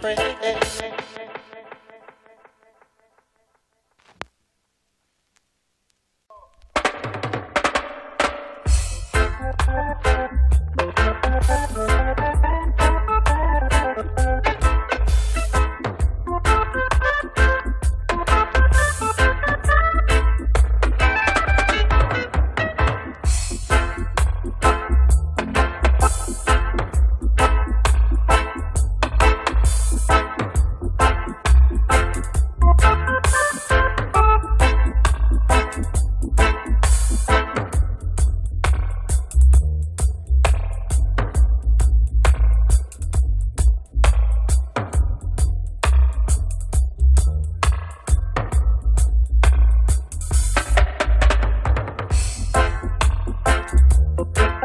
friend.